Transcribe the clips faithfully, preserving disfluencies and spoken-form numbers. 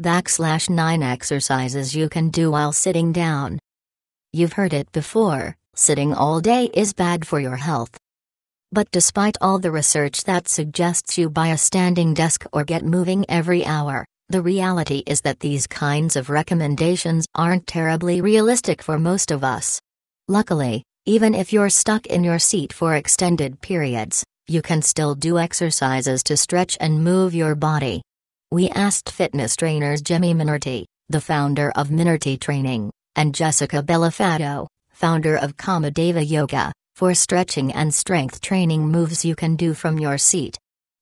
backslash nine exercises you can do while sitting down. You've heard it before, sitting all day is bad for your health. But despite all the research that suggests you buy a standing desk or get moving every hour, the reality is that these kinds of recommendations aren't terribly realistic for most of us. Luckily, even if you're stuck in your seat for extended periods, you can still do exercises to stretch and move your body. We asked fitness trainers Jimmy Minardi, the founder of Minardi Training, and Jessica Bellofatto, founder of Kamadeva Yoga, for stretching and strength training moves you can do from your seat.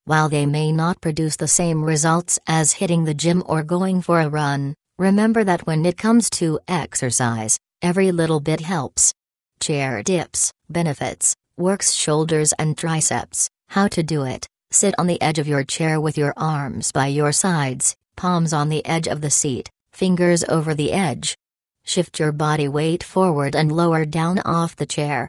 While they may not produce the same results as hitting the gym or going for a run, remember that when it comes to exercise, every little bit helps. Chair dips, benefits, works shoulders and triceps. How to do it: sit on the edge of your chair with your arms by your sides, palms on the edge of the seat, fingers over the edge. Shift your body weight forward and lower down off the chair.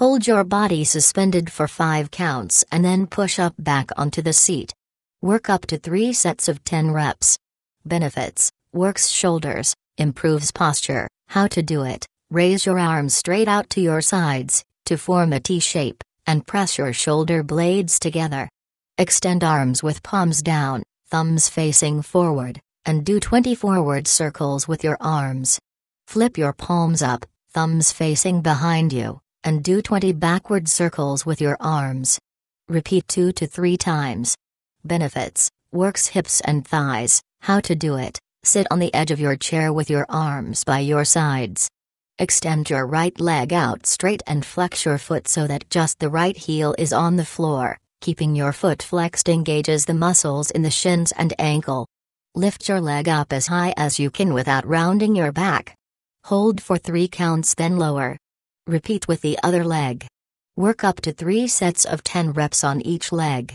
Hold your body suspended for five counts and then push up back onto the seat. Work up to three sets of ten reps. Benefits: works shoulders, improves posture. How to do it: raise your arms straight out to your sides, to form a T shape, and press your shoulder blades together. Extend arms with palms down, thumbs facing forward, and do twenty forward circles with your arms. Flip your palms up, thumbs facing behind you, and do twenty backward circles with your arms. Repeat two to three times. Benefits: works hips and thighs. How to do it: sit on the edge of your chair with your arms by your sides. Extend your right leg out straight and flex your foot so that just the right heel is on the floor. Keeping your foot flexed engages the muscles in the shins and ankle. Lift your leg up as high as you can without rounding your back. Hold for three counts, then lower. Repeat with the other leg. Work up to three sets of ten reps on each leg.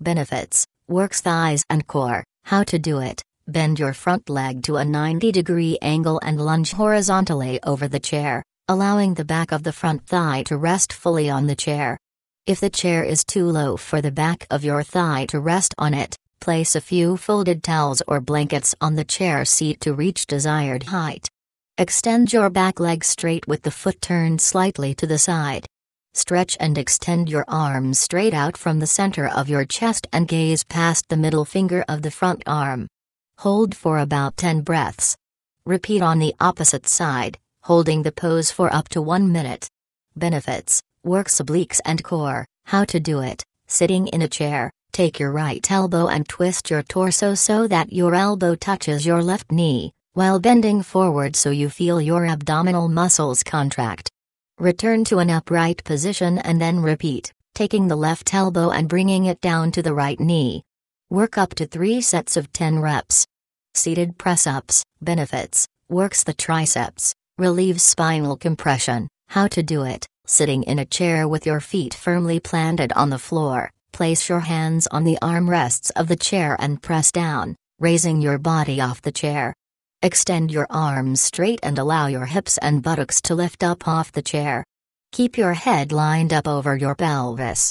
Benefits: works thighs and core. How to do it: bend your front leg to a ninety degree angle and lunge horizontally over the chair, allowing the back of the front thigh to rest fully on the chair. If the chair is too low for the back of your thigh to rest on it, place a few folded towels or blankets on the chair seat to reach desired height. Extend your back leg straight with the foot turned slightly to the side. Stretch and extend your arms straight out from the center of your chest and gaze past the middle finger of the front arm. Hold for about ten breaths. Repeat on the opposite side, holding the pose for up to one minute. Benefits: works obliques and core. How to do it: sitting in a chair, take your right elbow and twist your torso so that your elbow touches your left knee, while bending forward so you feel your abdominal muscles contract. Return to an upright position and then repeat, taking the left elbow and bringing it down to the right knee. Work up to three sets of ten reps. Seated press-ups. Benefits: works the triceps, relieves spinal compression. How to do it: sitting in a chair with your feet firmly planted on the floor, place your hands on the armrests of the chair and press down, raising your body off the chair. Extend your arms straight and allow your hips and buttocks to lift up off the chair. Keep your head lined up over your pelvis.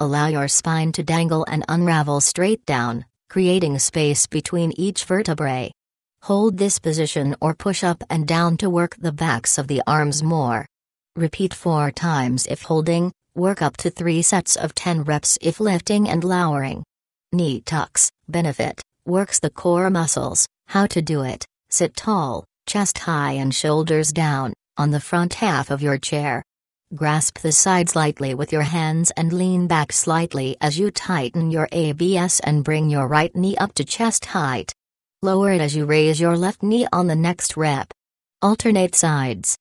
Allow your spine to dangle and unravel straight down, creating space between each vertebrae. Hold this position or push up and down to work the backs of the arms more. Repeat four times if holding, work up to three sets of ten reps if lifting and lowering. Knee tucks. Benefit: works the core muscles. How to do it: sit tall, chest high and shoulders down, on the front half of your chair. Grasp the sides lightly with your hands and lean back slightly as you tighten your abs and bring your right knee up to chest height. Lower it as you raise your left knee on the next rep. Alternate sides.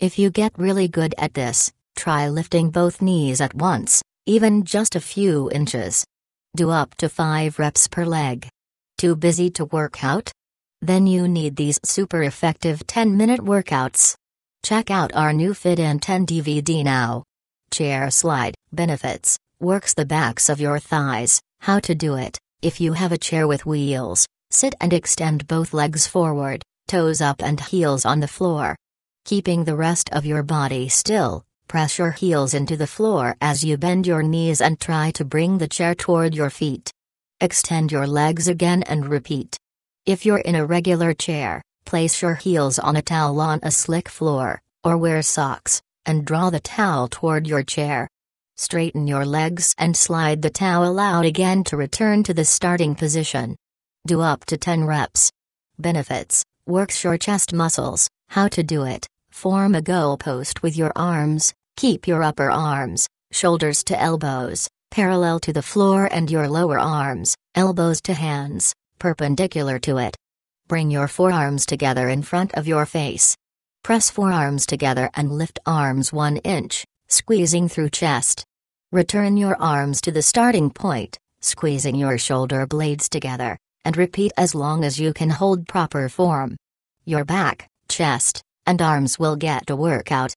If you get really good at this, try lifting both knees at once, even just a few inches. Do up to five reps per leg. Too busy to work out? Then you need these super effective ten minute workouts. Check out our new Fit in ten D V D now. Chair slide. Benefits: works the backs of your thighs. How to do it: if you have a chair with wheels, sit and extend both legs forward, toes up and heels on the floor. Keeping the rest of your body still, press your heels into the floor as you bend your knees and try to bring the chair toward your feet. Extend your legs again and repeat. If you're in a regular chair, place your heels on a towel on a slick floor, or wear socks, and draw the towel toward your chair. Straighten your legs and slide the towel out again to return to the starting position. Do up to ten reps. Benefits: works your chest muscles. How to do it: form a goal post with your arms, keep your upper arms, shoulders to elbows, parallel to the floor and your lower arms, elbows to hands, perpendicular to it. Bring your forearms together in front of your face. Press forearms together and lift arms one inch, squeezing through chest. Return your arms to the starting point, squeezing your shoulder blades together, and repeat as long as you can hold proper form. Your back, chest, and arms will get a workout.